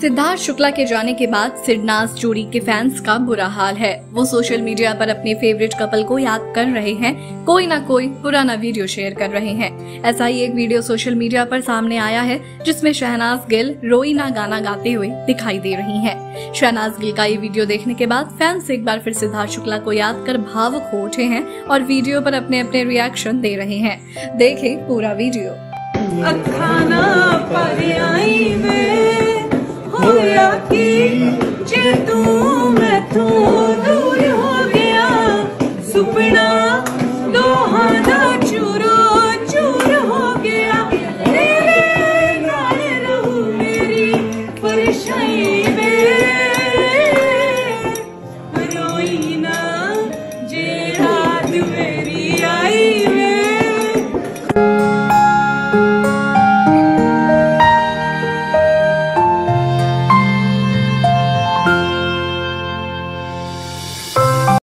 सिद्धार्थ शुक्ला के जाने के बाद सिडनाज जोड़ी के फैंस का बुरा हाल है। वो सोशल मीडिया पर अपने फेवरेट कपल को याद कर रहे हैं, कोई ना कोई पुराना वीडियो शेयर कर रहे हैं। ऐसा ही एक वीडियो सोशल मीडिया पर सामने आया है जिसमें शहनाज गिल रोई ना गाना गाते हुए दिखाई दे रही हैं। शहनाज गिल का ये वीडियो देखने के बाद फैंस एक बार फिर सिद्धार्थ शुक्ला को याद कर भावुक हो उठे हैं और वीडियो पर अपने अपने रिएक्शन दे रहे हैं। देखें पूरा वीडियो। तू मैं तू दूर हो गया सुपना।